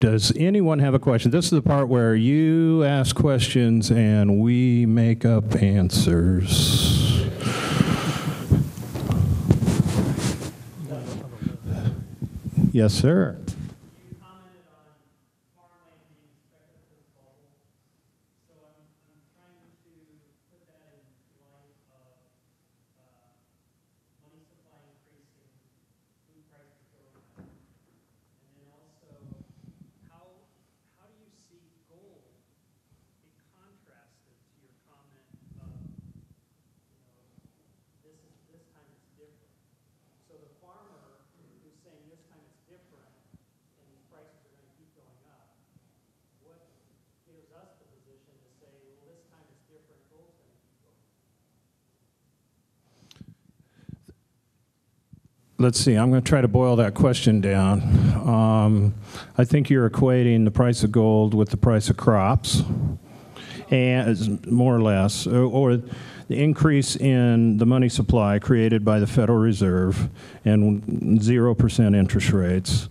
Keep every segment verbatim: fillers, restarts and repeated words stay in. Does anyone have a question? This is the part where you ask questions and we make up answers. Yes, sir. Let's see, I'm going to try to boil that question down. Um, I think you're equating the price of gold with the price of crops, and more or less, or, or the increase in the money supply created by the Federal Reserve and zero percent interest rates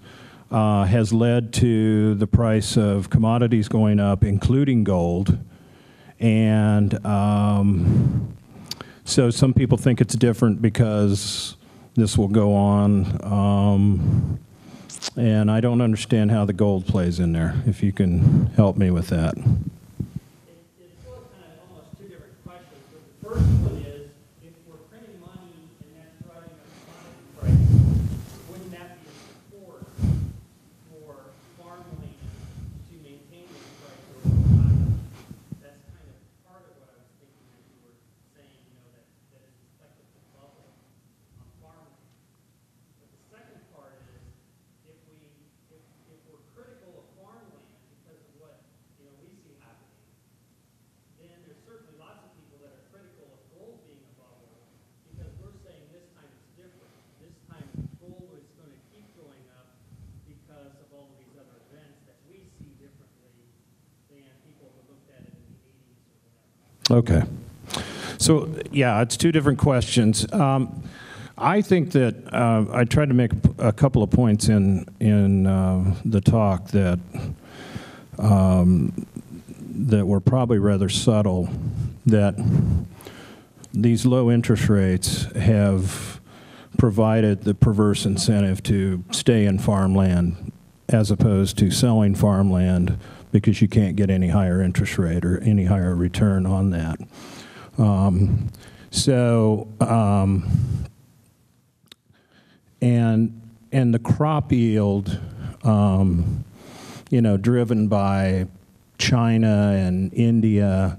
uh, has led to the price of commodities going up, including gold, and um, so some people think it's different because this will go on, um, and I don't understand how the gold plays in there, if you can help me with that. It, it's still kind of almost two different questions, but the first one is, if we're printing money and that's driving up commodity prices, wouldn't that be a support for farmland to maintain this price over time? That's kind of part of what I was thinking that you were saying, you know, that, that it's reflective of the bubble. But the second part is, if we if, if we're critical of farmland because of what you know we see happening, then there's certainly lots of people that are critical of gold being a bubble because we're saying this time it's different. This time gold is going to keep going up because of all of these other events that we see differently than people who looked at it in the eighties or whatever. Okay. So yeah, it's two different questions. Um, I think that uh, I tried to make a couple of points in in uh, the talk that um, that were probably rather subtle. That these low interest rates have provided the perverse incentive to stay in farmland, as opposed to selling farmland because you can't get any higher interest rate or any higher return on that. Um, so. Um, And and the crop yield, um, you know, driven by China and India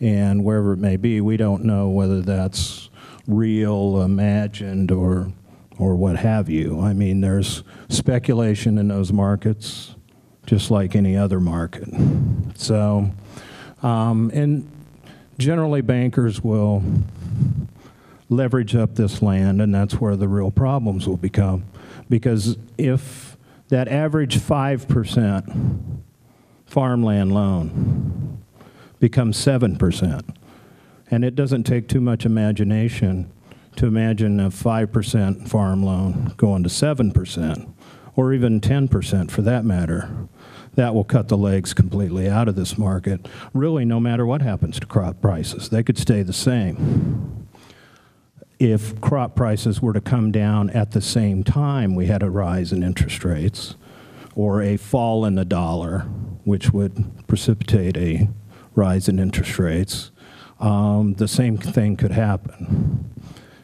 and wherever it may be, we don't know whether that's real, imagined, or or what have you. I mean, there's speculation in those markets, just like any other market. So, um, and generally, bankers will leverage up this land, and that's where the real problems will become. Because if that average five percent farmland loan becomes seven percent, and it doesn't take too much imagination to imagine a five percent farm loan going to seven percent, or even ten percent for that matter, that will cut the legs completely out of this market, really no matter what happens to crop prices. They could stay the same. If crop prices were to come down at the same time we had a rise in interest rates or a fall in the dollar, which would precipitate a rise in interest rates, um, the same thing could happen.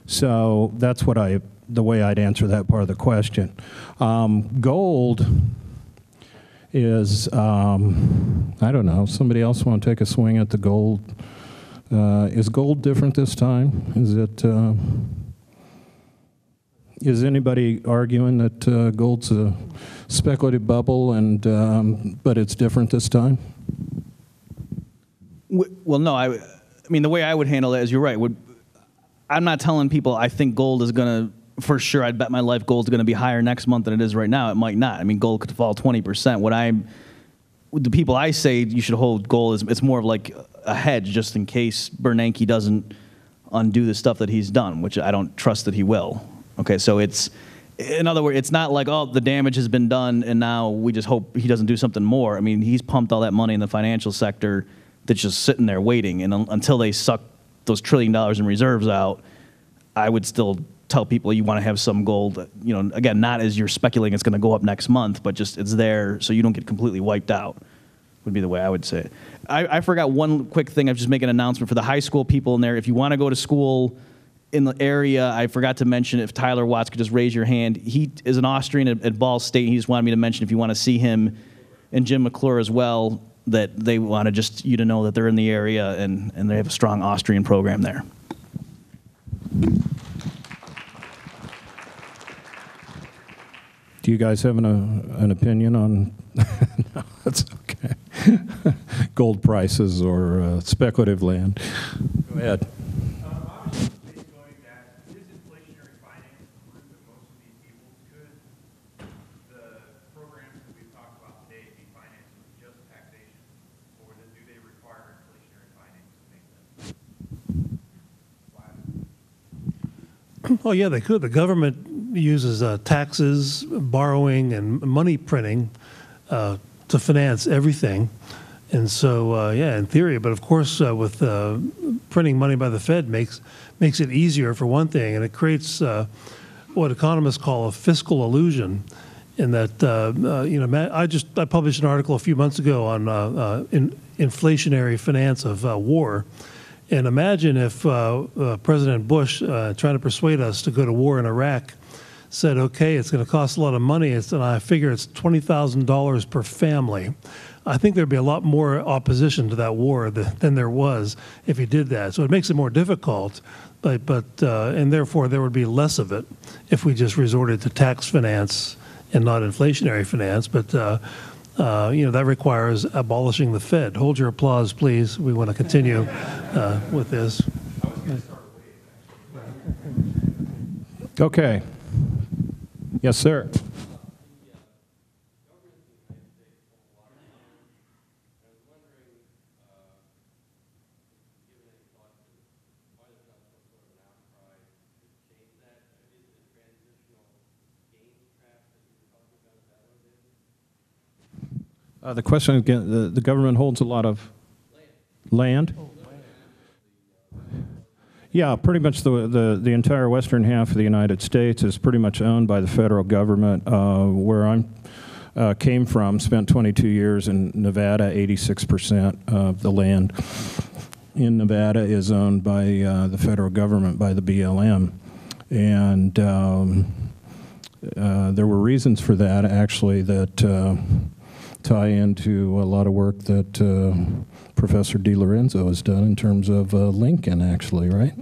So that's what I, the way I'd answer that part of the question. Um, gold is, um, I don't know, somebody else want to take a swing at the gold? Uh, is gold different this time? Is it? Uh, is anybody arguing that uh, gold's a speculative bubble, and um, but it's different this time? Well, no. I, I mean, the way I would handle that is, you're right. Would, I'm not telling people I think gold is going to, for sure, I'd bet my life gold's going to be higher next month than it is right now. It might not. I mean, gold could fall twenty percent. What I'm, the people I say you should hold gold is, it's more of like a hedge, just in case Bernanke doesn't undo the stuff that he's done, which I don't trust that he will. Okay, so it's in other words, it's not like, oh, the damage has been done and now we just hope he doesn't do something more. I mean, he's pumped all that money in the financial sector that's just sitting there waiting. And un until they suck those trillion dollars in reserves out, I would still tell people you want to have some gold, you know, again, not as you're speculating it's going to go up next month, but just it's there so you don't get completely wiped out would be the way I would say it. I, I forgot one quick thing. I've just made an announcement for the high school people in there. If you want to go to school in the area, I forgot to mention, if Tyler Watts could just raise your hand. He is an Austrian at, at Ball State. He just wanted me to mention if you want to see him and Jim McClure as well, that they want to just you to know that they're in the area and, and they have a strong Austrian program there. Do you guys have an, uh, an opinion on, no, that's okay, gold prices or uh, speculative land? Go ahead. Um, I was just going that this inflationary finance group that most of these people could, the programs that we've talked about today, be financed with just taxation, or do they require inflationary finance to make them viable? Oh yeah, they could. The government uses uh, taxes, borrowing, and money printing uh, to finance everything. And so, uh, yeah, in theory, but of course uh, with uh, printing money by the Fed makes, makes it easier for one thing, and it creates uh, what economists call a fiscal illusion in that, uh, uh, you know, Matt, I just I published an article a few months ago on uh, uh, in inflationary finance of uh, war. And imagine if uh, uh, President Bush, uh, trying to persuade us to go to war in Iraq, said, okay, it's going to cost a lot of money, it's, and I figure it's twenty thousand dollars per family. I think there'd be a lot more opposition to that war th than there was if he did that. So it makes it more difficult, but, but uh, and therefore there would be less of it if we just resorted to tax finance and not inflationary finance. But uh, uh, you know, that requires abolishing the Fed. Hold your applause, please. We want to continue uh, with this. Okay. Yes, sir. Uh, the question again, the, the government holds a lot of land. land. Yeah, pretty much the, the, the entire western half of the United States is pretty much owned by the federal government. Uh, where I uh, came from, spent twenty-two years in Nevada, eighty-six percent of the land in Nevada is owned by uh, the federal government, by the B L M. And um, uh, there were reasons for that, actually, that uh, tie into a lot of work that uh, Professor DiLorenzo has done in terms of uh, Lincoln, actually, right?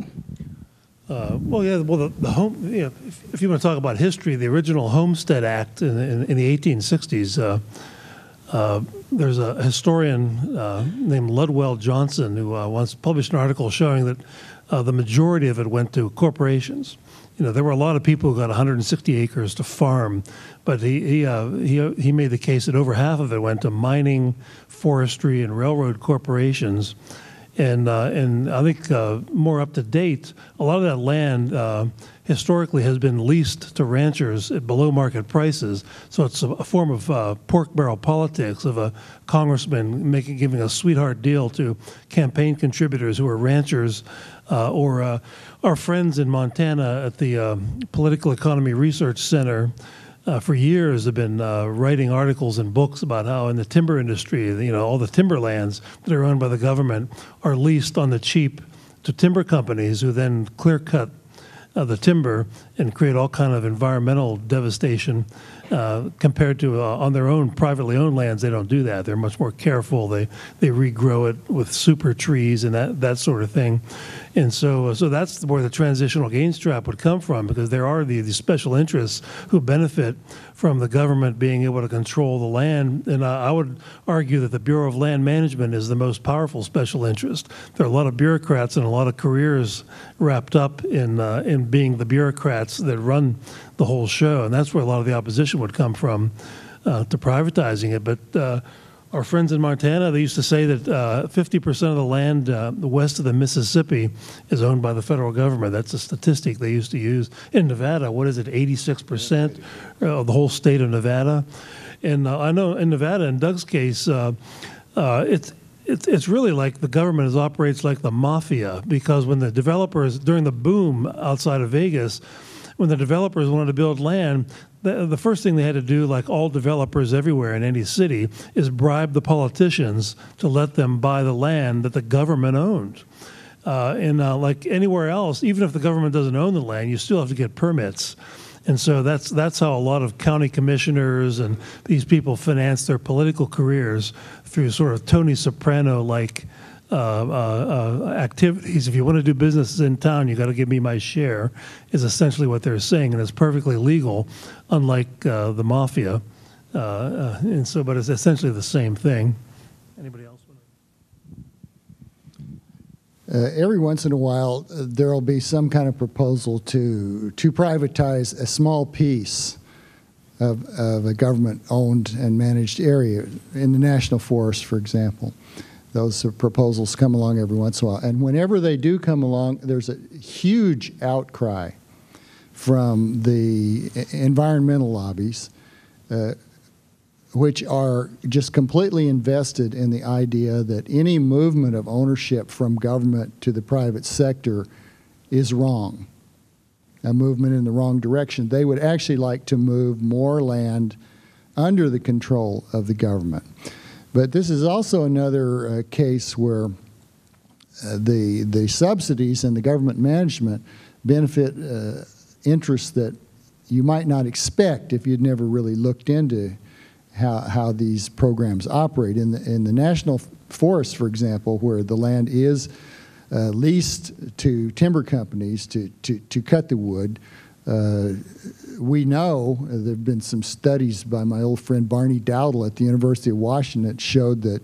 Uh, well, yeah. Well, the, the home. You know, if, if you want to talk about history, the original Homestead Act in, in, in the eighteen sixties. Uh, uh, there's a historian uh, named Ludwell Johnson who uh, once published an article showing that uh, the majority of it went to corporations. You know, there were a lot of people who got one hundred sixty acres to farm, but he he uh, he, he made the case that over half of it went to mining, forestry, and railroad corporations, and uh, and I think uh, more up to date, a lot of that land uh, historically has been leased to ranchers at below market prices. So it's a, a form of uh, pork barrel politics of a congressman making giving a sweetheart deal to campaign contributors who are ranchers. Uh, or uh, our friends in Montana at the uh, Political Economy Research Center uh, for years have been uh, writing articles and books about how in the timber industry, you know, all the timberlands that are owned by the government are leased on the cheap to timber companies who then clear cut uh, the timber and create all kind of environmental devastation uh, compared to uh, on their own privately owned lands. They don't do that. They're much more careful. They they regrow it with super trees and that, that sort of thing. And so so that's where the transitional gains trap would come from, because there are the, the special interests who benefit from the government being able to control the land. And I, I would argue that the Bureau of Land Management is the most powerful special interest. There are a lot of bureaucrats and a lot of careers wrapped up in, uh, in being the bureaucrats that run the whole show. And that's where a lot of the opposition would come from uh, to privatizing it. But uh, Our friends in Montana, they used to say that uh, fifty percent of the land uh, west of the Mississippi is owned by the federal government. That's a statistic they used to use. In Nevada, what is it, eighty-six percent of the whole state of Nevada? And uh, I know in Nevada, in Doug's case, uh, uh, it's It's it's really like the government is, operates like the mafia, because when the developers, during the boom outside of Vegas, when the developers wanted to build land, the, the first thing they had to do, like all developers everywhere in any city, is bribe the politicians to let them buy the land that the government owned. Uh, and uh, like anywhere else, even if the government doesn't own the land, you still have to get permits. And so that's that's how a lot of county commissioners and these people finance their political careers, through sort of Tony Soprano-like uh, uh, uh, activities. If you want to do business in town, you got to give me my share, is essentially what they're saying, and it's perfectly legal, unlike uh, the mafia. Uh, uh, and so, but it's essentially the same thing. Anybody else? Uh, every once in a while, uh, there will be some kind of proposal to to privatize a small piece of, of a government-owned and managed area. In the National Forest, for example, those proposals come along every once in a while. And whenever they do come along, there's a huge outcry from the environmental lobbies, uh, which are just completely invested in the idea that any movement of ownership from government to the private sector is wrong, a movement in the wrong direction. They would actually like to move more land under the control of the government. But this is also another uh, case where uh, the, the subsidies and the government management benefit uh, interests that you might not expect if you'd never really looked into How, how these programs operate. In the, in the National Forest, for example, where the land is uh, leased to timber companies to, to, to cut the wood, uh, we know, uh, there have been some studies by my old friend Barney Dowdle at the University of Washington that showed that,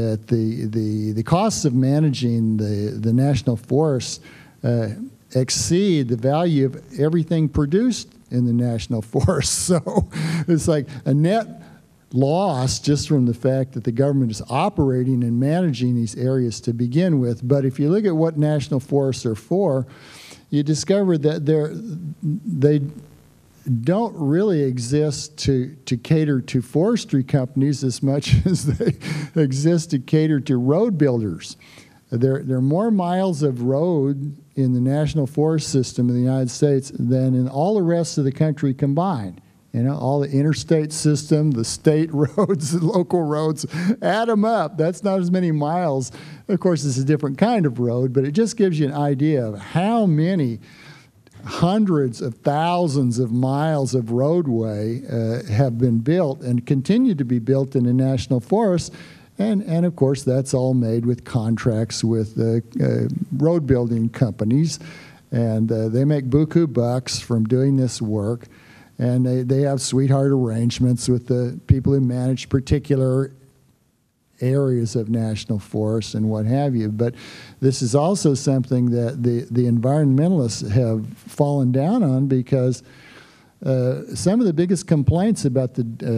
that the, the, the costs of managing the, the National Forest uh, exceed the value of everything produced in the National Forest. So it's like a net loss just from the fact that the government is operating and managing these areas to begin with. But if you look at what national forests are for, you discover that they're, they don't really exist to, to cater to forestry companies as much as they exist to cater to road builders. There, there are more miles of road in the national forest system in the United States than in all the rest of the country combined. You know, all the interstate system, the state roads, the local roads, add them up. That's not as many miles. Of course, it's a different kind of road, but it just gives you an idea of how many hundreds of thousands of miles of roadway uh, have been built and continue to be built in the national forest. And, and of course, that's all made with contracts with uh, uh, road building companies. And uh, they make buku bucks from doing this work. And they, they have sweetheart arrangements with the people who manage particular areas of national forests and what have you. But this is also something that the, the environmentalists have fallen down on, because Uh, some of the biggest complaints about the uh,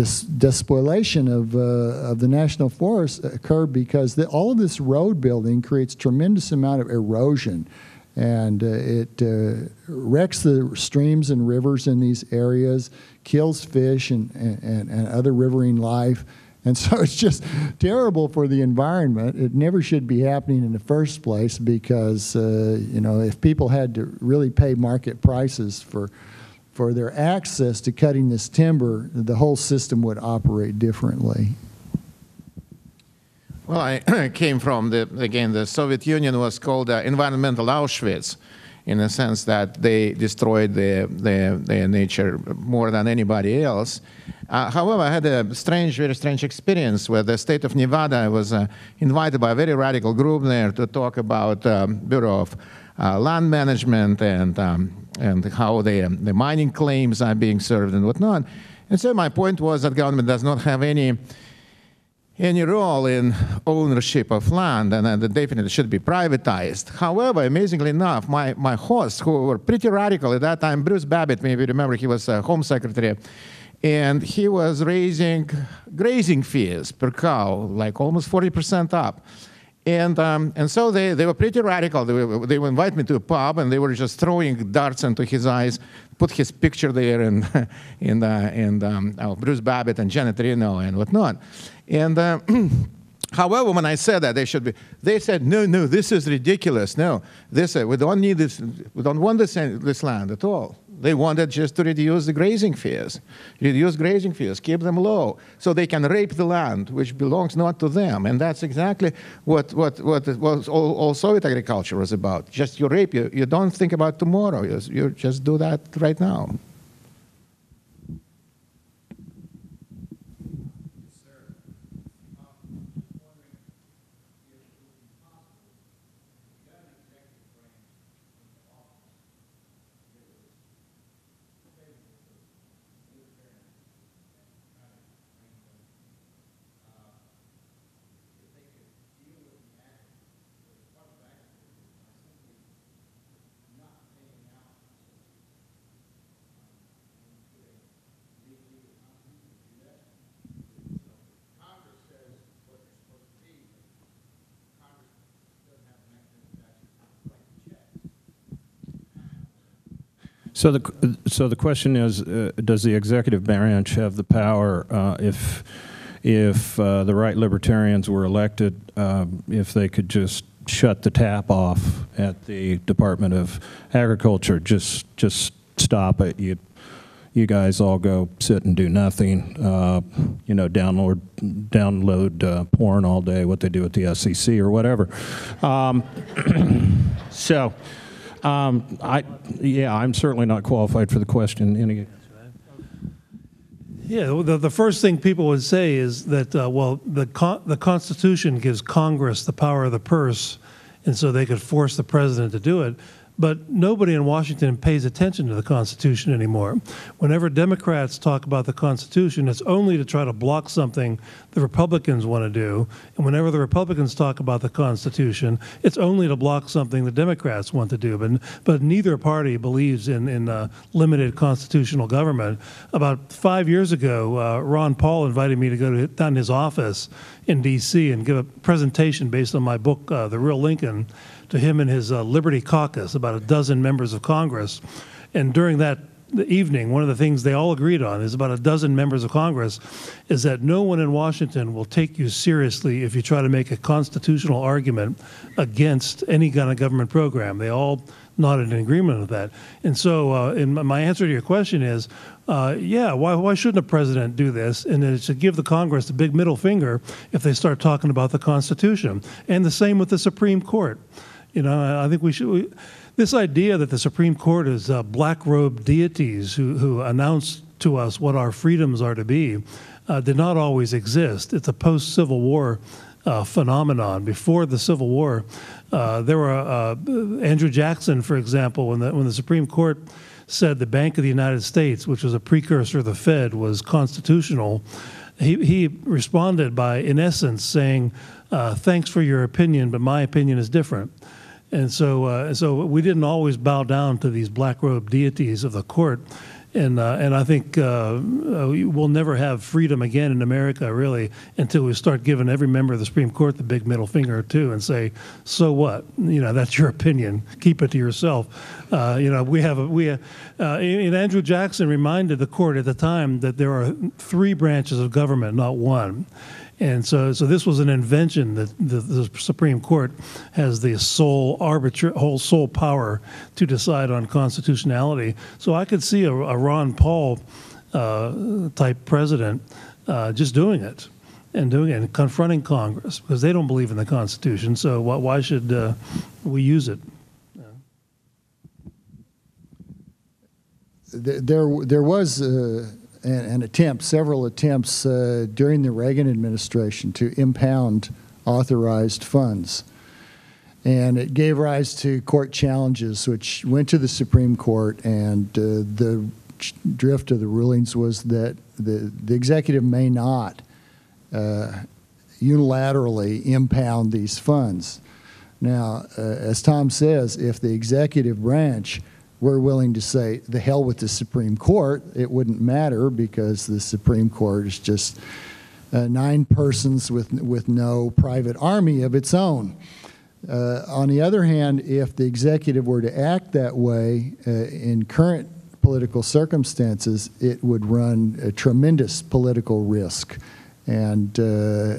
dis despoilation of, uh, of the national forests occur because the, all of this road building creates tremendous amount of erosion, and uh, it uh, wrecks the streams and rivers in these areas, kills fish and, and, and other riverine life. And so it's just terrible for the environment. It never should be happening in the first place, because uh, you know, if people had to really pay market prices for for their access to cutting this timber, the whole system would operate differently. Well, I came from, the, again, the Soviet Union was called uh, environmental Auschwitz, in the sense that they destroyed the, the, the nature more than anybody else. Uh, however, I had a strange, very strange experience where the state of Nevada, I was uh, invited by a very radical group there to talk about um, Bureau of uh, Land Management and um, and how they, um, the mining claims are being served and whatnot. And so my point was that government does not have any, any role in ownership of land, and uh, that definitely should be privatized. However, amazingly enough, my, my hosts, who were pretty radical at that time, Bruce Babbitt, maybe you remember, he was uh, Home Secretary, And he was raising grazing fees per cow, like almost forty percent up. And, um, and so they, they were pretty radical. They, were, they would invite me to a pub, and they were just throwing darts into his eyes, put his picture there, and, and, uh, and um, oh, Bruce Babbitt and Janet Reno and whatnot. And uh, however, when I said that, they should be, they said, no, no, this is ridiculous. No, this, uh, we don't need this, we don't want this, this land at all. They wanted just to reduce the grazing fees, reduce grazing fees, keep them low, so they can rape the land, which belongs not to them. And that's exactly what, what, what it was all, all Soviet agriculture was about. Just you rape, you, you don't think about tomorrow. You, you just do that right now. So the so the question is, uh, does the executive branch have the power uh, if if uh, the right libertarians were elected, uh, if they could just shut the tap off at the Department of Agriculture, just just stop it. You you guys all go sit and do nothing. Uh, you know, download download uh, porn all day. What they do at the S E C or whatever. Um, so. Um, I, yeah, I'm certainly not qualified for the question. Any... Yeah, the, the first thing people would say is that, uh, well, the, con the Constitution gives Congress the power of the purse, and so they could force the president to do it. But nobody in Washington pays attention to the Constitution anymore. Whenever Democrats talk about the Constitution, it's only to try to block something the Republicans want to do. And whenever the Republicans talk about the Constitution, it's only to block something the Democrats want to do. But, but neither party believes in, in uh, limited constitutional government. About five years ago, uh, Ron Paul invited me to go to, down to his office in D C and give a presentation based on my book, uh, The Real Lincoln, to him and his uh, Liberty Caucus, about a dozen members of Congress. And during that evening, one of the things they all agreed on is about a dozen members of Congress is that no one in Washington will take you seriously if you try to make a constitutional argument against any kind of government program. They all nodded in agreement with that. And so uh, in my answer to your question is, Uh, yeah, why, why shouldn't a president do this? And it should give the Congress a big middle finger if they start talking about the Constitution. And the same with the Supreme Court. You know, I think we should... We, this idea that the Supreme Court is uh, black-robed deities who, who announce to us what our freedoms are to be uh, did not always exist. It's a post-Civil War Uh, phenomenon. Before the Civil War, uh, there were uh, Andrew Jackson, for example, when the when the Supreme Court said the Bank of the United States, which was a precursor of the Fed, was constitutional, he he responded by, in essence, saying, uh, "Thanks for your opinion, but my opinion is different." And so, uh, so we didn't always bow down to these black-robed deities of the court. And, uh, and I think uh, we'll never have freedom again in America, really, until we start giving every member of the Supreme Court the big middle finger, too, and say, so what? You know, that's your opinion. Keep it to yourself. Uh, you know, we have a, we have, uh, and Andrew Jackson reminded the court at the time that there are three branches of government, not one. And so, so this was an invention that the, the Supreme Court has the sole arbiter, whole sole power to decide on constitutionality. So I could see a, a Ron Paul uh, type president uh, just doing it and doing it and confronting Congress because they don't believe in the Constitution. So why, why should uh, we use it? There, there was. Uh... An attempt, several attempts uh, during the Reagan administration to impound authorized funds. And it gave rise to court challenges, which went to the Supreme Court, and uh, the drift of the rulings was that the, the executive may not uh, unilaterally impound these funds. Now, uh, as Tom says, if the executive branch we're willing to say, the hell with the Supreme Court. It wouldn't matter because the Supreme Court is just uh, nine persons with, with no private army of its own. Uh, on the other hand, if the executive were to act that way uh, in current political circumstances, it would run a tremendous political risk. And uh,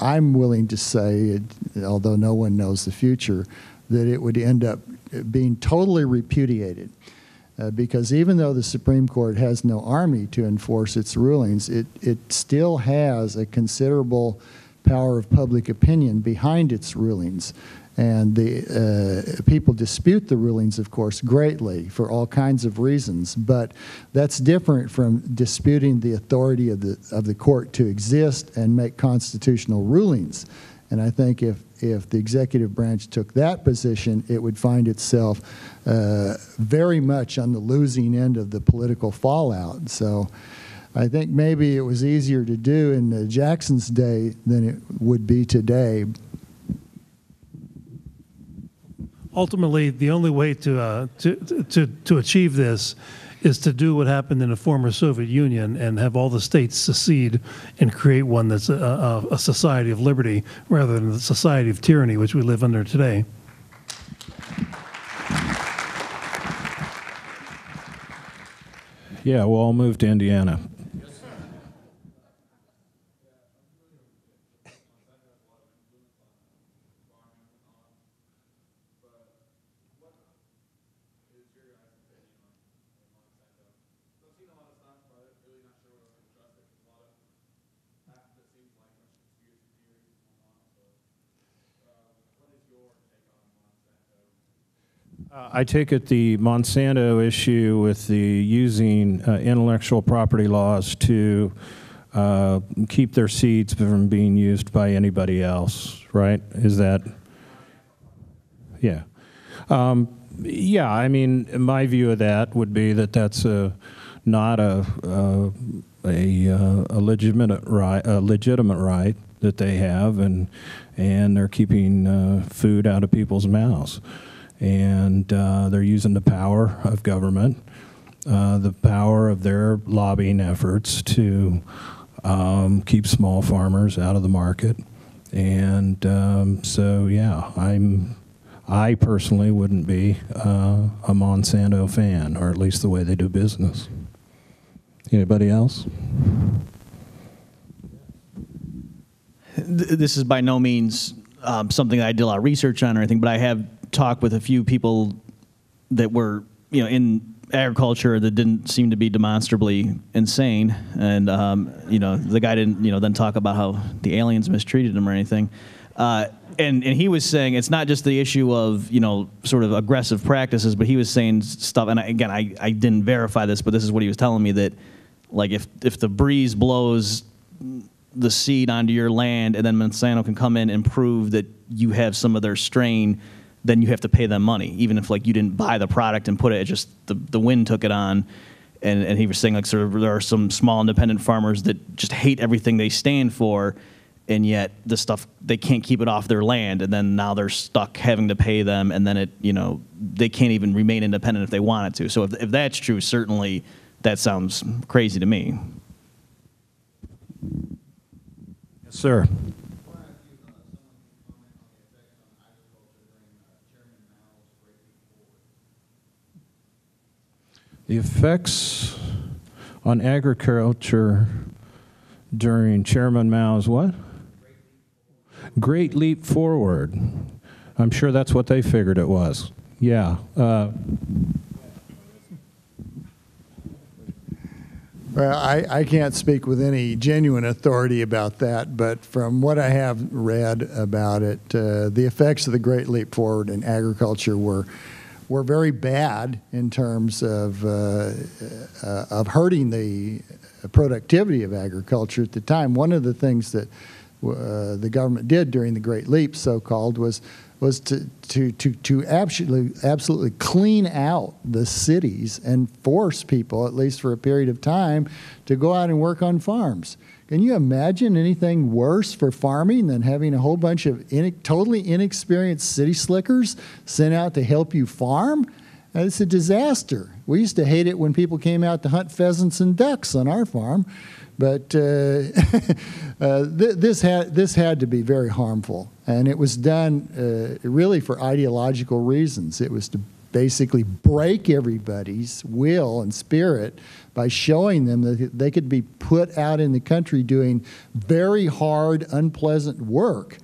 I'm willing to say, although no one knows the future, that it would end up being totally repudiated. Uh, because even though the Supreme Court has no army to enforce its rulings, it, it still has a considerable power of public opinion behind its rulings. And the uh, people dispute the rulings, of course, greatly for all kinds of reasons. But that's different from disputing the authority of the, of the court to exist and make constitutional rulings. And I think if, if the executive branch took that position, it would find itself uh, very much on the losing end of the political fallout. So I think maybe it was easier to do in uh, Jackson's day than it would be today. Ultimately, the only way to, uh, to, to, to achieve this is to do what happened in the former Soviet Union and have all the states secede and create one that's a, a society of liberty rather than the society of tyranny, which we live under today. Yeah, well, I'll move to Indiana. I take it the Monsanto issue with the using uh, intellectual property laws to uh, keep their seeds from being used by anybody else, right? Is that, yeah. Um, yeah, I mean, my view of that would be that that's a, not a, a, a, a, legitimate, right, a legitimate right that they have, and, and they're keeping uh, food out of people's mouths. And uh, they're using the power of government, uh, the power of their lobbying efforts to um, keep small farmers out of the market. And um, so, yeah, I'm, I personally wouldn't be uh, a Monsanto fan, or at least the way they do business. Anybody else? This is by no means um, something that I did a lot of research on or anything, but I have talked with a few people that were, you know, in agriculture that didn't seem to be demonstrably insane, and um, you know, the guy didn't, you know, then talk about how the aliens mistreated him or anything, uh, and and he was saying it's not just the issue of, you know, sort of aggressive practices, but he was saying stuff, and I, again, I I didn't verify this, but this is what he was telling me, that like if if the breeze blows the seed onto your land, and then Monsanto can come in and prove that you have some of their strain, then you have to pay them money, even if like you didn't buy the product and put it, it just the, the wind took it on. And, and he was saying like sort of there are some small independent farmers that just hate everything they stand for, and yet the stuff, they can't keep it off their land, and then now they're stuck having to pay them, and then it, you know, they can't even remain independent if they wanted to. So if, if that's true, certainly that sounds crazy to me. Yes, sir. The effects on agriculture during Chairman Mao's what? Great Leap Forward. I'm sure that's what they figured it was. Yeah. Uh, well, I, I can't speak with any genuine authority about that, but from what I have read about it, uh, the effects of the Great Leap Forward in agriculture were were very bad in terms of, uh, uh, of hurting the productivity of agriculture at the time. One of the things that uh, the government did during the Great Leap, so-called, was, was to, to, to, to absolutely, absolutely clean out the cities and force people, at least for a period of time, to go out and work on farms. Can you imagine anything worse for farming than having a whole bunch of in, totally inexperienced city slickers sent out to help you farm? Now, it's a disaster. We used to hate it when people came out to hunt pheasants and ducks on our farm, but uh, uh, th this had this had to be very harmful, and it was done uh, really for ideological reasons. It was to basically break everybody's will and spirit by showing them that they could be put out in the country doing very hard, unpleasant work.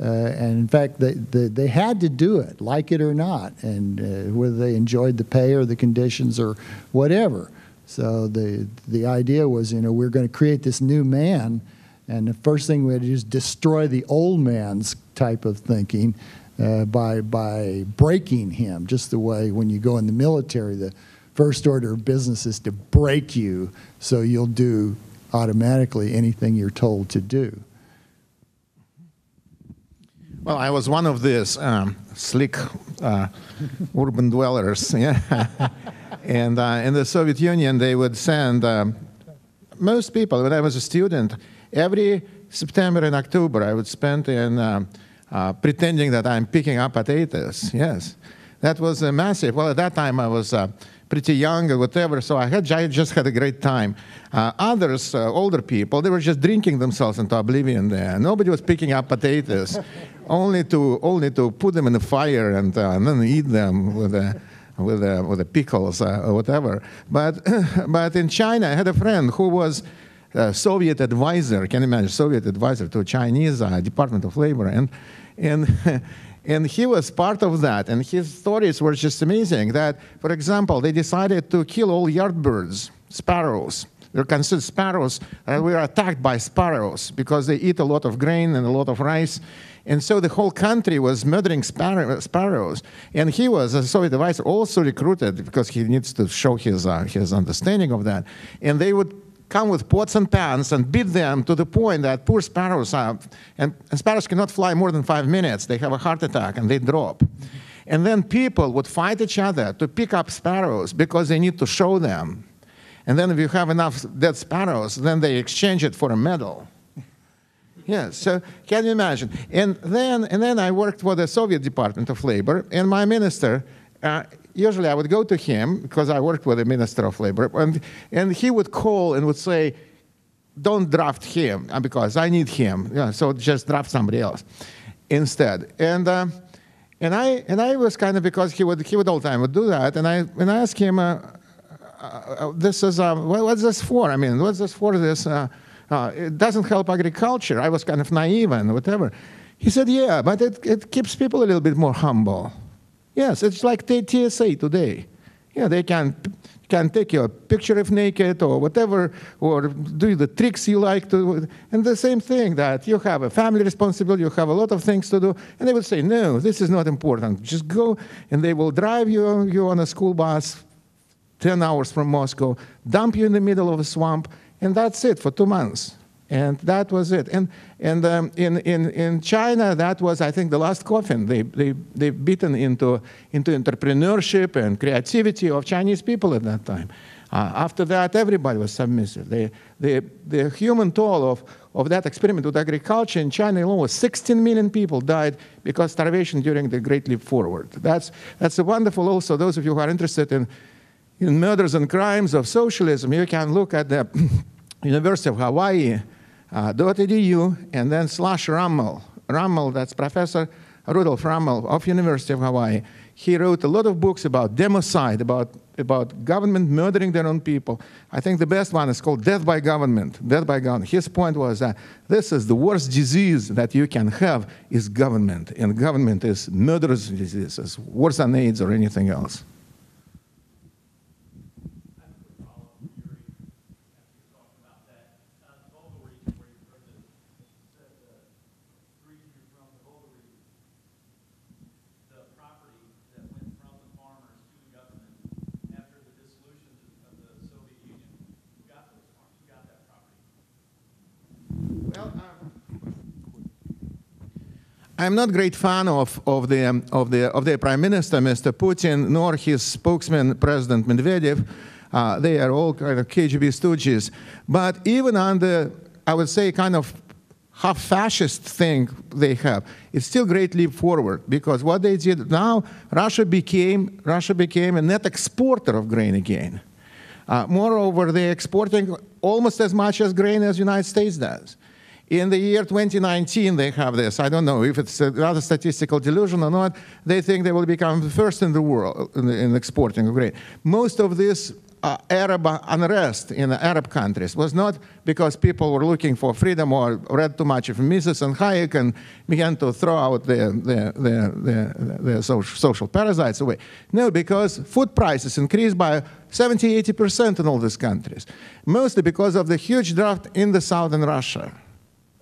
Uh, and in fact, they, they, they had to do it, like it or not, and uh, whether they enjoyed the pay or the conditions or whatever. So the, the idea was, you know, we're going to create this new man, and the first thing we had to do is destroy the old man's type of thinking uh, by, by breaking him, just the way when you go in the military, the first order of business is to break you so you'll do automatically anything you're told to do. Well, I was one of these um, slick uh, urban dwellers, yeah. And uh, in the Soviet Union, they would send um, most people. When I was a student, every September and October, I would spend in um, uh, pretending that I'm picking up potatoes. Yes, that was uh, massive. Well, at that time, I was uh, pretty young or whatever, so I had I just had a great time. Uh, others, uh, older people, they were just drinking themselves into oblivion there. Nobody was picking up potatoes. Only to only to put them in the fire and, uh, and then eat them with uh, with uh, with the pickles uh, or whatever. But but in China, I had a friend who was a Soviet advisor. Can you imagine? Soviet advisor to Chinese uh, Department of Labor, and and and he was part of that. And his stories were just amazing. That, for example, they decided to kill all yardbirds, sparrows. They're considered sparrows, and we are attacked by sparrows because they eat a lot of grain and a lot of rice. And so the whole country was murdering spar sparrows. And he was, a Soviet advisor, also recruited because he needs to show his, uh, his understanding of that. And they would come with pots and pans and beat them to the point that poor sparrows are, and, and sparrows cannot fly more than five minutes. They have a heart attack and they drop. And then people would fight each other to pick up sparrows because they need to show them. And then if you have enough dead sparrows, then they exchange it for a medal. Yes, so can you imagine? And then, and then I worked for the Soviet Department of Labor, and my minister, uh, usually I would go to him, because I worked with the Minister of Labor, and, and he would call and would say, don't draft him, because I need him, yeah, so just draft somebody else instead. And, uh, and, I, and I was kind of, because he would, he would all the time would do that, and I, and I asked him, uh, uh, this is, uh, what, what's this for? I mean, what's this for, this? Uh, Uh, it doesn't help agriculture. I was kind of naive and whatever. He said, yeah, but it, it keeps people a little bit more humble. Yes, it's like T S A today. Yeah, they can, can take your picture if naked or whatever, or do the tricks you like to. And the same thing, that you have a family responsibility, you have a lot of things to do. And they would say, no, this is not important. Just go, and they will drive you, you on a school bus ten hours from Moscow, dump you in the middle of a swamp, and that's it for two months. And that was it. And, and um, in, in, in China, that was, I think, the last coffin. They, they, they've beaten into, into entrepreneurship and creativity of Chinese people at that time. Uh, after that, everybody was submissive. They, they, the human toll of, of that experiment with agriculture in China alone was sixteen million people died because starvation during the Great Leap Forward. That's, that's a wonderful, also, those of you who are interested in, in murders and crimes of socialism, you can look at the University of Hawaii, uh, dot E D U, and then slash Rummel. Rummel, that's Professor Rudolf Rummel of University of Hawaii. He wrote a lot of books about democide, about, about government murdering their own people. I think the best one is called Death by Government. Death by Government. His point was that this is the worst disease that you can have is government, and government is murderous disease. It's worse than AIDS or anything else. I'm not a great fan of, of, the, of, the, of the Prime Minister, Mister Putin, nor his spokesman, President Medvedev. Uh, they are all kind of K G B stooges. But even under, I would say, kind of half-fascist thing they have, it's still Great Leap Forward, because what they did now, Russia became, Russia became a net exporter of grain again. Uh, moreover, they're exporting almost as much as grain as the United States does. In the year twenty nineteen, they have this. I don't know if it's another statistical delusion or not. They think they will become the first in the world in, the, in exporting of grain. Most of this uh, Arab unrest in the Arab countries was not because people were looking for freedom or read too much of Mises and Hayek and began to throw out their, their, their, their, their social, social parasites away. No, because food prices increased by seventy, eighty percent in all these countries, mostly because of the huge drought in the southern Russia.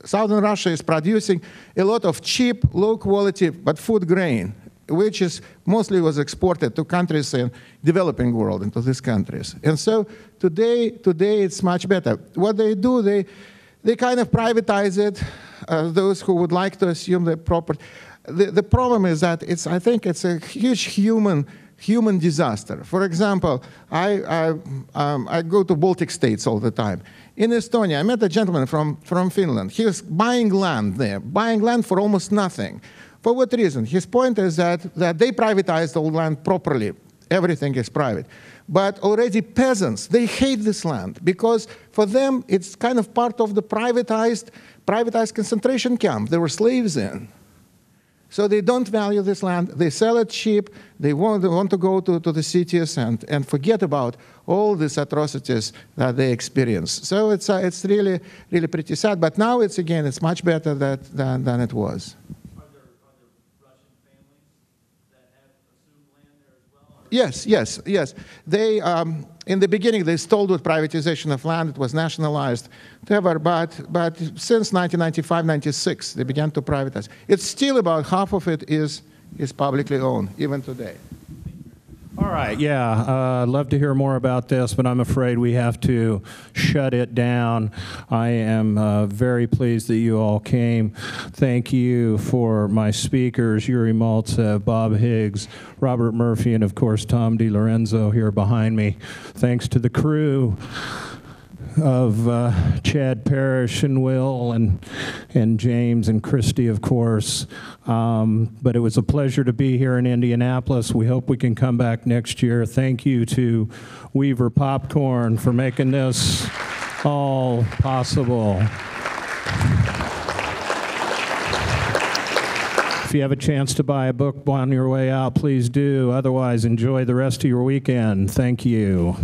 Southern Russia is producing a lot of cheap, low-quality, but food grain, which is mostly was exported to countries in developing world, into these countries. And so today, today it's much better. What they do, they, they kind of privatize it, uh, those who would like to assume the property. The, the problem is that it's, I think it's a huge human human disaster. For example, I, I, um, I go to Baltic states all the time. In Estonia, I met a gentleman from, from Finland. He was buying land there, buying land for almost nothing. For what reason? His point is that, that they privatized all land properly. Everything is private. But already peasants, they hate this land because for them, it's kind of part of the privatized, privatized concentration camp they were slaves in. So they don't value this land, they sell it cheap, they want, they want to go to, to the cities and, and forget about all these atrocities that they experience. So it's, uh, it's really, really pretty sad. But now it's, again, it's much better that, than, than it was. Are there, are there Russian families that have assumed land there as well? Yes, yes, yes. They, um, in the beginning, they stalled with privatization of land. It was nationalized, whatever, but, but since nineteen ninety-five, ninety-six, they began to privatize. It's still about half of it is, is publicly owned, even today. All right, yeah, I'd uh, love to hear more about this, but I'm afraid we have to shut it down. I am uh, very pleased that you all came. Thank you for my speakers, Yuri Maltsev, Bob Higgs, Robert Murphy, and of course, Tom DiLorenzo here behind me. Thanks to the crew of uh, Chad Parrish and Will and, and James and Christy, of course. Um, but it was a pleasure to be here in Indianapolis. We hope we can come back next year. Thank you to Weaver Popcorn for making this all possible. If you have a chance to buy a book on your way out, please do. Otherwise, enjoy the rest of your weekend. Thank you.